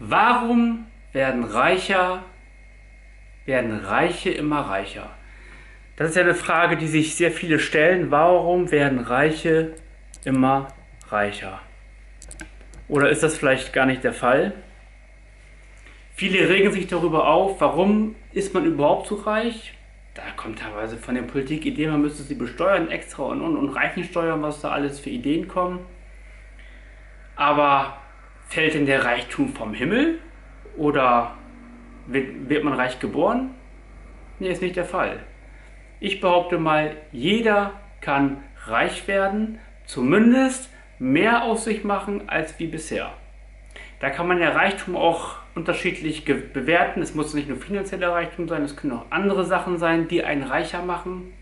Warum werden Reiche immer reicher? Das ist ja eine Frage, die sich sehr viele stellen. Warum werden Reiche immer reicher? Oder ist das vielleicht gar nicht der Fall? Viele regen sich darüber auf, warum ist man überhaupt so reich? Da kommt teilweise von der Politik Ideen, man müsste sie besteuern, extra und Reichensteuern, was da alles für Ideen kommen. Aber fällt denn der Reichtum vom Himmel? Oder wird man reich geboren? Nee, ist nicht der Fall. Ich behaupte mal, jeder kann reich werden, zumindest mehr aus sich machen als wie bisher. Da kann man ja Reichtum auch unterschiedlich bewerten. Es muss nicht nur finanzieller Reichtum sein, es können auch andere Sachen sein, die einen reicher machen.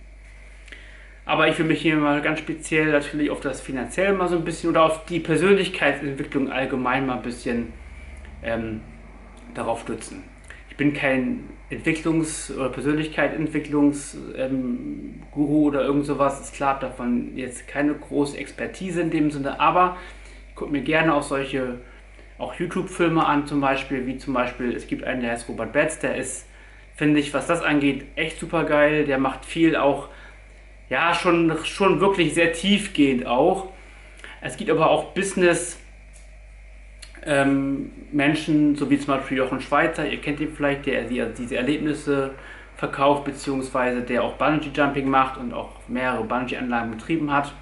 Aber ich will mich hier mal ganz speziell natürlich auf das Finanzielle mal so ein bisschen oder auf die Persönlichkeitsentwicklung allgemein mal ein bisschen darauf stützen. Ich bin kein Entwicklungs- oder Persönlichkeitsentwicklungsguru oder irgend sowas. Ist klar, davon jetzt keine große Expertise in dem Sinne, aber ich gucke mir gerne auch solche YouTube-Filme an, zum Beispiel, wie zum Beispiel, es gibt einen, der heißt Robert Betz, der ist, finde ich, was das angeht, echt super geil. Der macht viel auch, ja, schon wirklich sehr tiefgehend auch. Es gibt aber auch Business Menschen, so wie zum Beispiel Jochen Schweizer, ihr kennt ihn vielleicht, der diese Erlebnisse verkauft, beziehungsweise der auch Bungee-Jumping macht und auch mehrere Bungee-Anlagen betrieben hat.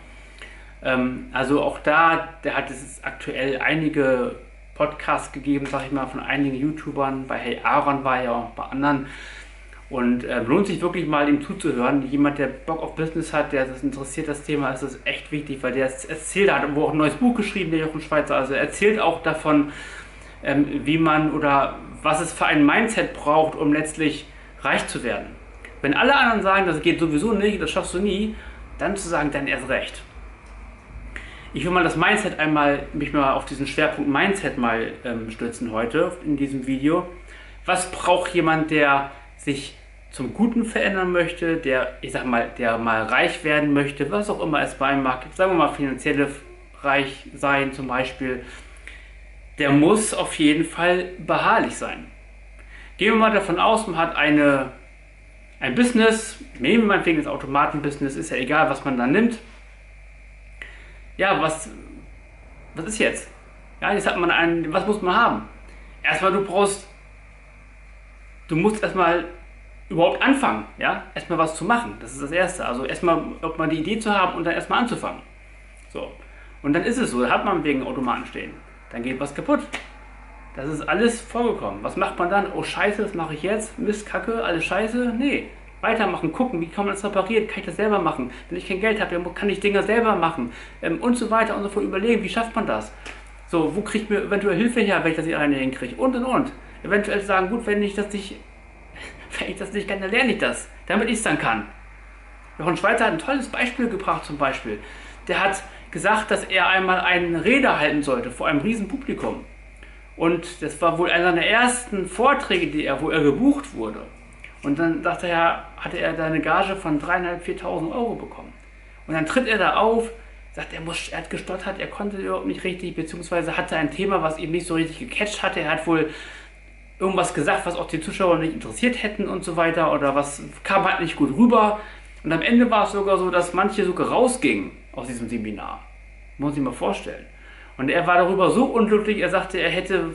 Also auch da, der hat es aktuell einige Podcasts gegeben, sag ich mal, von einigen YouTubern, bei Hey Aaron war ja auch bei anderen. Und lohnt sich wirklich mal, ihm zuzuhören. Jemand, der Bock auf Business hat, der das interessiert, das Thema, ist das echt wichtig, weil der erzählt, hat auch ein neues Buch geschrieben, der Jochen Schweizer, also er erzählt auch davon, wie man oder was es für ein Mindset braucht, um letztlich reich zu werden. Wenn alle anderen sagen, das geht sowieso nicht, das schaffst du nie, dann zu sagen, dann erst recht. Ich will mal das Mindset mich mal auf diesen Schwerpunkt Mindset mal stützen heute in diesem Video. Was braucht jemand, der sich zum Guten verändern möchte, der mal reich werden möchte, was auch immer es sein mag, sagen wir mal finanziell reich sein zum Beispiel, der muss auf jeden Fall beharrlich sein. Gehen wir mal davon aus, man hat ein Business, nehmen wir meinetwegen das Automatenbusiness, ist ja egal, was man da nimmt. Ja, was ist jetzt? Ja, jetzt hat man was muss man haben? Erstmal, du musst erstmal überhaupt anfangen, ja? Erstmal was zu machen, das ist das Erste. Also erstmal die Idee zu haben und dann erstmal anzufangen. So. Und dann ist es so, da hat man wegen Automaten stehen. Dann geht was kaputt. Das ist alles vorgekommen. Was macht man dann? Oh scheiße, das mache ich jetzt, Mist, Kacke, alles scheiße. Nee, weitermachen, gucken, wie kann man das reparieren, kann ich das selber machen? Wenn ich kein Geld habe, dann kann ich Dinge selber machen. Und so weiter und so fort, überlegen, wie schafft man das? So, wo kriegt mir eventuell Hilfe her, wenn ich das nicht alleine hinkriege? Und. Eventuell sagen, gut, wenn ich das nicht kann, dann lerne ich das, damit ich es dann kann. Jochen Schweizer hat ein tolles Beispiel gebracht zum Beispiel. Der hat gesagt, dass er einmal eine Rede halten sollte vor einem riesen Publikum. Und das war wohl einer seiner ersten Vorträge, wo er gebucht wurde. Und dann dachte er, hatte er da eine Gage von 3.500, 4.000 Euro bekommen. Und dann tritt er da auf, sagt, er hat gestottert, er konnte überhaupt nicht richtig, beziehungsweise hatte ein Thema, was ihm nicht so richtig gecatcht hatte. Er hat wohl irgendwas gesagt, was auch die Zuschauer nicht interessiert hätten und so weiter, oder was kam halt nicht gut rüber. Und am Ende war es sogar so, dass manche sogar rausgingen aus diesem Seminar. Muss ich mal vorstellen. Und er war darüber so unglücklich, er sagte, er hätte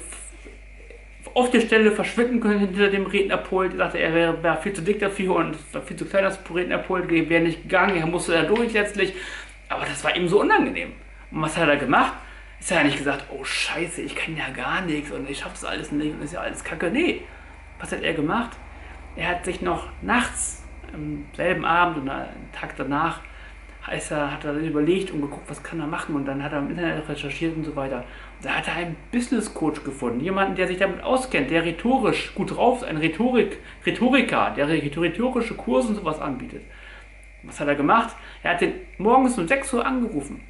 auf der Stelle verschwinden können hinter dem Rednerpult. Er sagte, er wäre viel zu dick dafür und viel zu klein das Rednerpult, wäre nicht gegangen, er musste da durch letztlich. Aber das war ihm so unangenehm. Und was hat er gemacht? Ist ja nicht gesagt, oh scheiße, ich kann ja gar nichts und ich schaff's alles nicht und ist ja alles kacke. Nee, was hat er gemacht? Er hat sich noch nachts, am selben Abend und einen Tag danach, hat er überlegt und geguckt, was kann er machen, und dann hat er im Internet recherchiert und so weiter. Und da hat er einen Business Coach gefunden, jemanden, der sich damit auskennt, der rhetorisch gut drauf ist, ein Rhetoriker, der rhetorische Kurse und sowas anbietet. Was hat er gemacht? Er hat den morgens um 6 Uhr angerufen.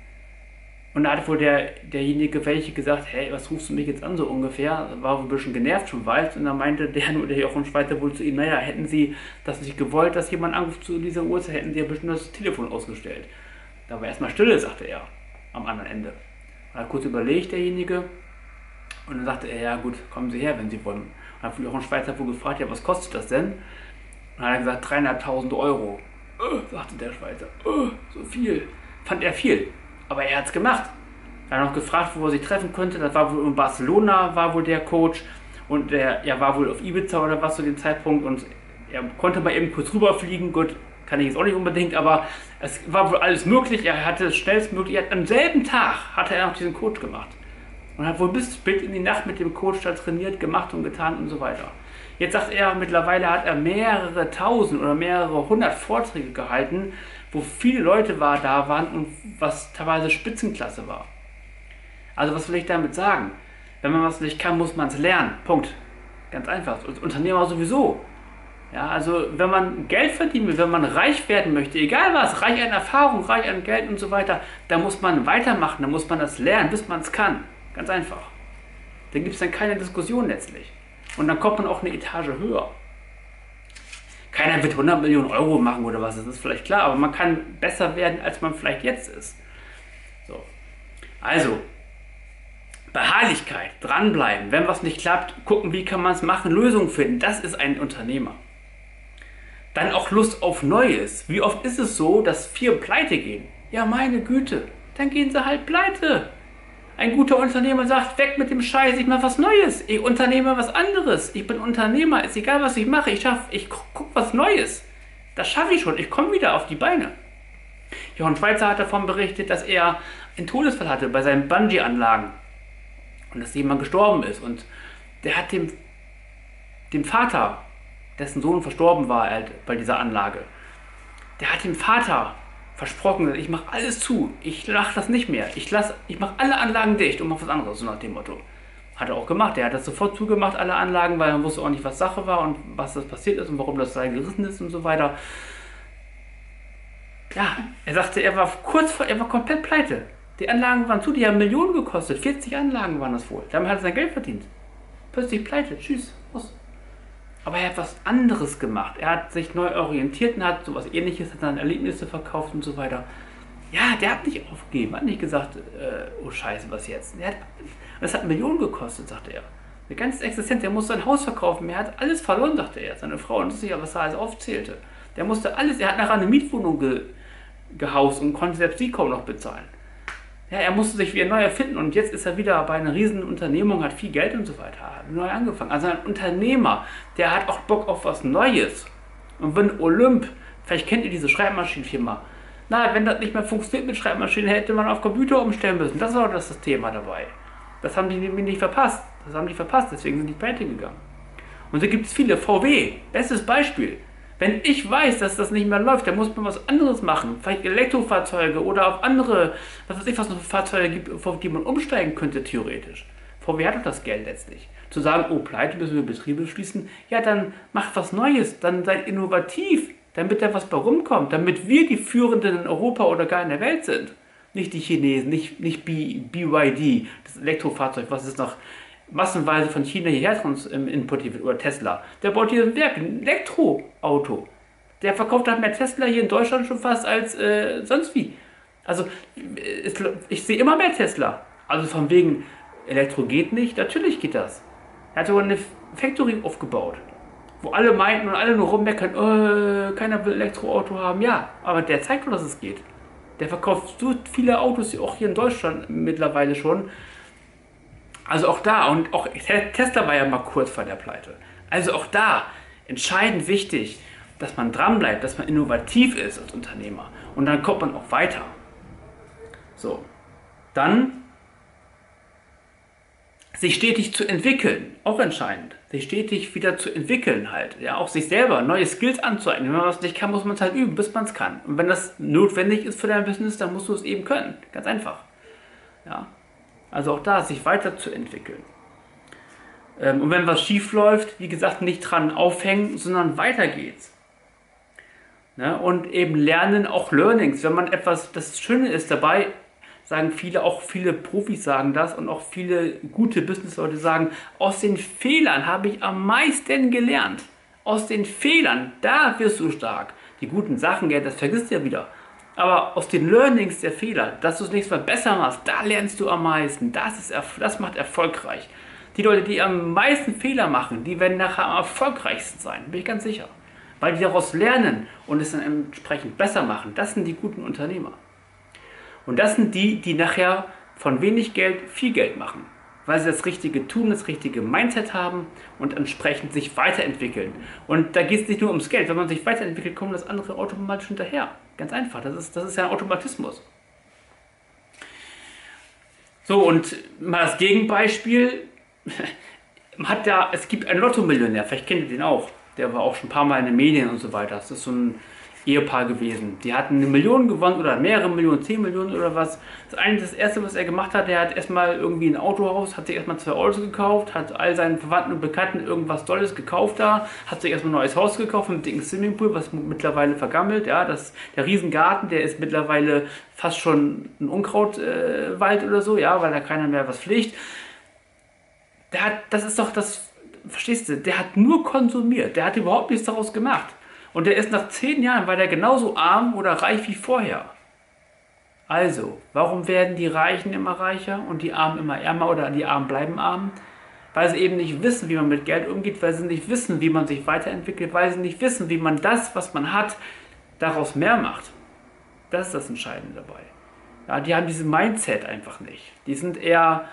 Und da hat wohl derjenige gesagt, hey, was rufst du mich jetzt an, so ungefähr, war ein bisschen genervt schon, weißt. Und dann meinte der Jochen Schweizer wohl zu ihm, naja, hätten sie das nicht gewollt, dass jemand anruft zu dieser Uhrzeit, hätten sie ja bestimmt das Telefon ausgestellt. Da war erstmal Stille, sagte er, am anderen Ende. Er hat kurz überlegt, derjenige, Und dann sagte er, ja gut, kommen Sie her, wenn Sie wollen. Und dann hat Jochen Schweizer wohl gefragt, ja was kostet das denn? Und dann hat er gesagt, 3.500 Euro. Sagte der Schweizer, so viel. Fand er viel, aber er hat es gemacht. Dann noch gefragt, wo er sich treffen könnte. Das war wohl in Barcelona, war wohl der Coach. Und er war wohl auf Ibiza oder was zu dem Zeitpunkt. Und er konnte mal eben kurz rüberfliegen. Gut, kann ich jetzt auch nicht unbedingt, aber es war wohl alles möglich. Er hatte es schnellstmöglich. Am selben Tag hatte er noch diesen Coach gemacht. Und hat wohl bis spät in die Nacht mit dem Coach da trainiert, gemacht und getan und so weiter. Jetzt sagt er, mittlerweile hat er mehrere tausend oder mehrere hundert Vorträge gehalten, wo viele Leute da waren und was teilweise Spitzenklasse war. Also was will ich damit sagen? Wenn man was nicht kann, muss man es lernen. Punkt. Ganz einfach. Als Unternehmer sowieso. Ja, also wenn man Geld verdienen will, wenn man reich werden möchte, egal was, reich an Erfahrung, reich an Geld und so weiter, da muss man weitermachen, da muss man das lernen, bis man es kann. Ganz einfach. Da gibt es dann keine Diskussion letztlich. Und dann kommt man auch eine Etage höher. Keiner wird 100 Millionen Euro machen oder was, das ist vielleicht klar, aber man kann besser werden, als man vielleicht jetzt ist. So. Also, Beharrlichkeit, dranbleiben, wenn was nicht klappt, gucken, wie kann man es machen, Lösungen finden, das ist ein Unternehmer. Dann auch Lust auf Neues. Wie oft ist es so, dass Firmen pleite gehen? Ja, meine Güte, dann gehen sie halt pleite. Ein guter Unternehmer sagt, weg mit dem Scheiß, ich mache was Neues, ich unternehme was anderes, ich bin Unternehmer, ist egal, was ich mache, ich gucke was Neues. Das schaffe ich schon, ich komme wieder auf die Beine. Jochen Schweizer hat davon berichtet, dass er einen Todesfall hatte bei seinen Bungee-Anlagen. Und dass jemand gestorben ist. Und der hat dem Vater, dessen Sohn verstorben war halt bei dieser Anlage, der hat dem Vater versprochen, ich mache alles zu, ich mache das nicht mehr, ich mache alle Anlagen dicht und mache was anderes, so nach dem Motto. Hat er auch gemacht, er hat das sofort zugemacht, alle Anlagen, weil er wusste auch nicht, was Sache war und was das passiert ist und warum das da gerissen ist und so weiter. Ja, er sagte, er war komplett pleite. Die Anlagen waren zu, die haben Millionen gekostet. 40 Anlagen waren das wohl. Damit hat er sein Geld verdient. Plötzlich pleite. Tschüss. Los. Aber er hat was anderes gemacht. Er hat sich neu orientiert und hat sowas Ähnliches, hat dann Erlebnisse verkauft und so weiter. Ja, der hat nicht aufgegeben. Hat nicht gesagt, oh Scheiße, was jetzt? Das hat Millionen gekostet, sagte er. Eine ganze Existenz. Der musste sein Haus verkaufen. Er hat alles verloren, sagte er. Seine Frau, und das ist ja, was er alles aufzählte. Der musste alles. Er hat nachher eine Mietwohnung gehaust und konnte selbst die kaum noch bezahlen. Ja, er musste sich wieder neu erfinden und jetzt ist er wieder bei einer riesen Unternehmung, hat viel Geld und so weiter, hat neu angefangen. Also ein Unternehmer, der hat auch Bock auf was Neues. Und wenn Olymp, vielleicht kennt ihr diese Schreibmaschinenfirma, na, wenn das nicht mehr funktioniert mit Schreibmaschinen, hätte man auf Computer umstellen müssen. Das war doch das Thema dabei. Das haben die nämlich nicht verpasst. Das haben die verpasst, deswegen sind die pleite gegangen. Und so gibt es viele. VW, bestes Beispiel. Wenn ich weiß, dass das nicht mehr läuft, dann muss man was anderes machen. Vielleicht Elektrofahrzeuge oder auf andere, was weiß ich, was noch Fahrzeuge gibt, auf die man umsteigen könnte, theoretisch. VW hat doch das Geld letztlich. Zu sagen, oh, pleite, müssen wir Betriebe schließen. Ja, dann macht was Neues, dann seid innovativ, damit da was bei rumkommt, damit wir die Führenden in Europa oder gar in der Welt sind. Nicht die Chinesen, nicht BYD, das Elektrofahrzeug, was ist noch massenweise von China hierher importiert wird, oder Tesla. Der baut hier ein Werk, ein Elektroauto. Der verkauft halt mehr Tesla hier in Deutschland schon fast als sonst wie. Also ich sehe immer mehr Tesla. Also von wegen, Elektro geht nicht, natürlich geht das. Er hat sogar eine Factory aufgebaut, wo alle meinten und alle nur rummeckern, keiner will Elektroauto haben. Ja, aber der zeigt doch, dass es geht. Der verkauft so viele Autos, auch hier in Deutschland mittlerweile schon. Also auch da, und auch Tesla war ja mal kurz vor der Pleite. Also auch da, entscheidend wichtig, dass man dranbleibt, dass man innovativ ist als Unternehmer. Und dann kommt man auch weiter. So, dann sich stetig zu entwickeln, auch entscheidend. Sich stetig wieder zu entwickeln halt. Ja, auch sich selber neue Skills anzueignen. Wenn man was nicht kann, muss man es halt üben, bis man es kann. Und wenn das notwendig ist für dein Business, dann musst du es eben können. Ganz einfach. Ja. Also auch da, sich weiterzuentwickeln. Und wenn was schief läuft, wie gesagt, nicht dran aufhängen, sondern weiter geht's. Ne? Und eben lernen, auch Learnings. Wenn man etwas, das Schöne ist dabei, sagen viele, auch viele Profis sagen das und auch viele gute Businessleute sagen, aus den Fehlern habe ich am meisten gelernt. Aus den Fehlern, da wirst du stark. Die guten Sachen, das vergisst du ja wieder. Aber aus den Learnings der Fehler, dass du das nächste Mal besser machst, da lernst du am meisten. Das macht erfolgreich. Die Leute, die am meisten Fehler machen, die werden nachher am erfolgreichsten sein, bin ich ganz sicher. Weil die daraus lernen und es dann entsprechend besser machen. Das sind die guten Unternehmer. Und das sind die, die nachher von wenig Geld viel Geld machen. Weil sie das Richtige tun, das richtige Mindset haben und entsprechend sich weiterentwickeln. Und da geht es nicht nur ums Geld. Wenn man sich weiterentwickelt, kommt das andere automatisch hinterher. Ganz einfach. Das ist ja ein Automatismus. So, und mal das Gegenbeispiel. Es gibt einen Lotto-Millionär, vielleicht kennt ihr den auch. Der war auch schon ein paar Mal in den Medien und so weiter. Das ist so ein Ehepaar gewesen. Die hatten 1 Million gewonnen oder mehrere Millionen, 10 Millionen oder was. Das erste, was er gemacht hat, er hat erstmal irgendwie ein Autohaus, hat sich erstmal 2 Autos gekauft, hat all seinen Verwandten und Bekannten irgendwas Tolles gekauft da, hat sich erstmal ein neues Haus gekauft mit einem dicken Swimmingpool, was mittlerweile vergammelt. Ja, der Riesengarten, der ist mittlerweile fast schon ein Unkrautwald oder so, ja, weil da keiner mehr was pflegt. Das ist doch das, verstehst du, der hat nur konsumiert, der hat überhaupt nichts daraus gemacht. Und der ist nach 10 Jahren, war der genauso arm oder reich wie vorher. Also, warum werden die Reichen immer reicher und die Armen immer ärmer oder die Armen bleiben arm? Weil sie eben nicht wissen, wie man mit Geld umgeht, weil sie nicht wissen, wie man sich weiterentwickelt, weil sie nicht wissen, wie man das, was man hat, daraus mehr macht. Das ist das Entscheidende dabei. Ja, die haben dieses Mindset einfach nicht. Die sind eher...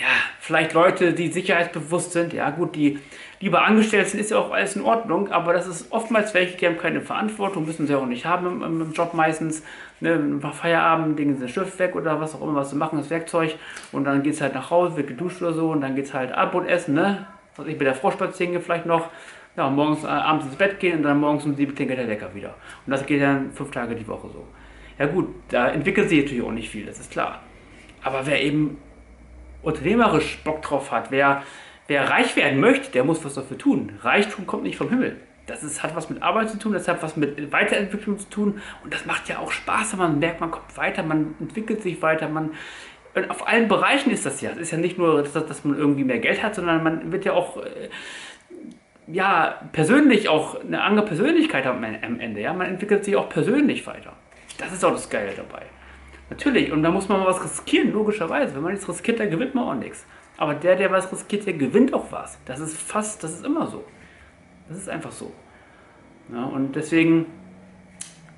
Ja, vielleicht Leute, die sicherheitsbewusst sind, ja gut, die lieber angestellt sind, ist ja auch alles in Ordnung, aber das ist oftmals welche, die haben keine Verantwortung, müssen sie auch nicht haben im Job meistens, ne, ein paar Feierabend, legen sie den Stift weg oder was auch immer, was sie machen, das Werkzeug, und dann geht es halt nach Hause, wird geduscht oder so, und dann geht es halt ab und essen, ne, was ich mit der Frau spazieren gehe vielleicht noch, ja, morgens, abends ins Bett gehen und dann morgens um 7 klingelt der Wecker wieder, und das geht dann 5 Tage die Woche so. Ja gut, da entwickelt sich natürlich auch nicht viel, das ist klar, aber wer eben unternehmerisch Bock drauf hat, wer reich werden möchte, der muss was dafür tun. Reichtum kommt nicht vom Himmel. Hat was mit Arbeit zu tun, das hat was mit Weiterentwicklung zu tun, und das macht ja auch Spaß, wenn man merkt, man kommt weiter, man entwickelt sich weiter, auf allen Bereichen ist das ja. Es ist ja nicht nur, dass man irgendwie mehr Geld hat, sondern man wird ja auch persönlich auch eine andere Persönlichkeit am Ende. Ja? Man entwickelt sich auch persönlich weiter. Das ist auch das Geile dabei. Natürlich, und da muss man mal was riskieren, logischerweise. Wenn man nichts riskiert, dann gewinnt man auch nichts. Aber der was riskiert, der gewinnt auch was. Das ist immer so. Das ist einfach so. Ja, und deswegen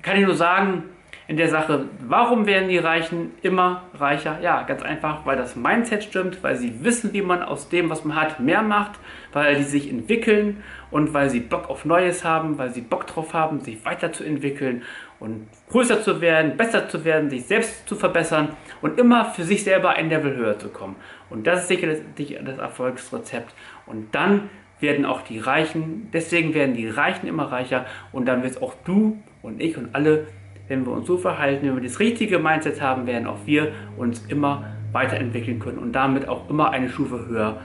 kann ich nur sagen, in der Sache, warum werden die Reichen immer reicher? Ja, ganz einfach, weil das Mindset stimmt, weil sie wissen, wie man aus dem, was man hat, mehr macht, weil die sich entwickeln und weil sie Bock auf Neues haben, weil sie Bock drauf haben, sich weiterzuentwickeln und größer zu werden, besser zu werden, sich selbst zu verbessern und immer für sich selber ein Level höher zu kommen. Und das ist sicherlich das Erfolgsrezept. Und dann werden auch die Reichen, deswegen werden die Reichen immer reicher, und dann wirst auch du und ich und alle, wenn wir uns so verhalten, wenn wir das richtige Mindset haben, werden auch wir uns immer weiterentwickeln können und damit auch immer eine Stufe höher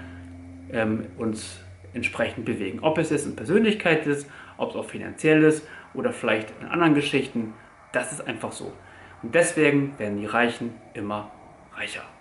uns entsprechend bewegen. Ob es jetzt in Persönlichkeit ist, ob es auch finanziell ist, oder vielleicht in anderen Geschichten. Das ist einfach so. Und deswegen werden die Reichen immer reicher.